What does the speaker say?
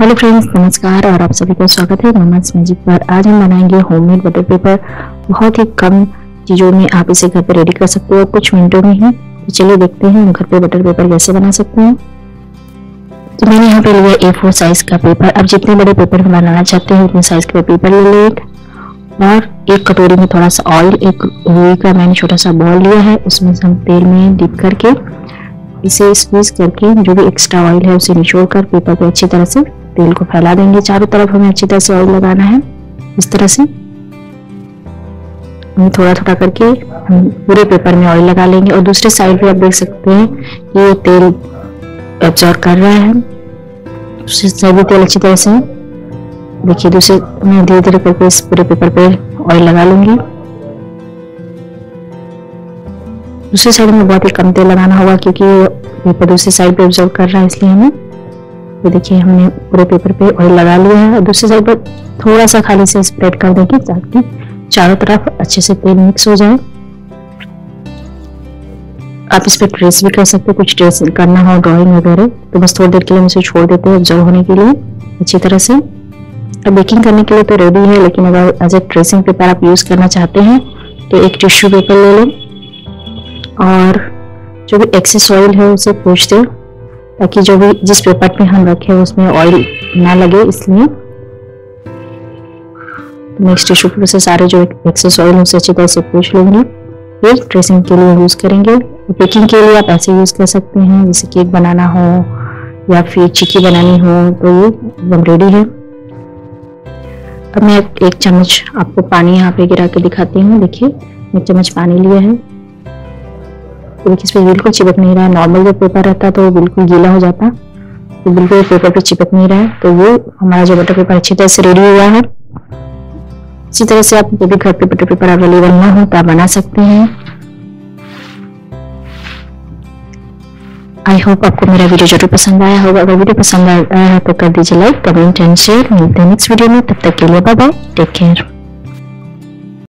Hello friends, नमस्कार और आप सभी को स्वागत है मामास मैजिक पर। आज हम बनाएंगे होममेड बटर पेपर। बहुत ही कम चीज़ों में आप इसे घर पे रेडी कर सकते हो कुछ मिनटों में ही। तो चलिए देखते हैं हम घर पे बटर पेपर कैसे बना सकते हैं। तो मैंने यहाँ पे लिया A4 साइज का पेपर। अब जितने बड़े पेपर में बनाना चाहते हैं उतने साइज का पेपर ले लें। और एक कटोरी में थोड़ा सा ऑयल, एक रुई का मैंने छोटा सा बॉल लिया है, उसमें हम तेल में डिप करके इसे स्क्वीज करके जो भी एक्स्ट्रा ऑयल है उसे निचोड़ कर पेपर पे अच्छी तरह से तेल को फैला देंगे। चारों तरफ हमें अच्छी तरह से ऑयल लगाना है। इस तरह से हम थोड़ा थोड़ा करके हम पूरे पेपर में ऑयल लगा लेंगे। और दूसरे साइड पे आप देख सकते हैं कि ये तेल एब्जॉर्ब कर रहा है। दूसरे साइड भी तेल अच्छी तरह से देखिए, दूसरे मैं धीरे धीरे करके इस पूरे पेपर पे ऑयल लगा लूंगी। दूसरी साइड में बहुत ही कम तेल लगाना होगा क्योंकि पेपर दूसरी साइड पे ऑब्जर्व कर रहा है, इसलिए हमें ये देखिए हमने पूरे पेपर पे ऑयल लगा लिया है। और दूसरी साइड पर थोड़ा सा खाली से स्प्रेड कर देंगे ताकि चारों तरफ अच्छे से तेल मिक्स हो जाए। आप इस पर ट्रेस भी कर सकते हैं, कुछ ट्रेस करना हो ड्रॉइंग वगैरह। तो बस थोड़ी देर के लिए हम इसे छोड़ देते हैं ऑब्जर्व होने के लिए अच्छी तरह से। अब बेकिंग करने के लिए तो रेडी है, लेकिन अगर एज ए ट्रेसिंग पेपर आप यूज करना चाहते हैं तो एक टिश्यू पेपर ले लें और जो भी एक्सेस ऑयल है उसे पोंछ दें ताकि जो भी जिस पेपर पे हम रखे उसमें ऑयल ना लगे। इसलिए नेक्स्ट टिश्यू पेपर से सारे जो एक्सेस ऑयल है उसे अच्छी तरह से पोंछ लेंगे। ये ट्रेसिंग के लिए यूज करेंगे। बेकिंग के लिए आप ऐसे यूज कर सकते हैं जैसे केक बनाना हो या फिर चिक्की बनानी हो। तो ये एकदम रेडी है। अब मैं एक चम्मच आपको पानी यहाँ पे गिरा के दिखाती हूँ। देखिए एक चम्मच पानी लिया है। देखिए इस पर बिल्कुल चिपक नहीं रहा है। नॉर्मल जब पेपर रहता तो बिल्कुल गीला हो जाता, तो बिल्कुल पेपर पे चिपक नहीं रहा है। तो वो हमारा जो बटर पेपर अच्छी तरह से रेडी हुआ है। इसी तरह से आप जब भी घर पे बटर पेपर अवेलेबल ना हो तो आप बना सकते हैं। आई होप आपको मेरा वीडियो जरूर पसंद आया होगा। अगर वीडियो पसंद आया है तो कर दीजिए लाइक, कमेंट एंड शेयर। मिलते हैं नेक्स्ट वीडियो में, तब तक के लिए बाय बाय, टेक केयर।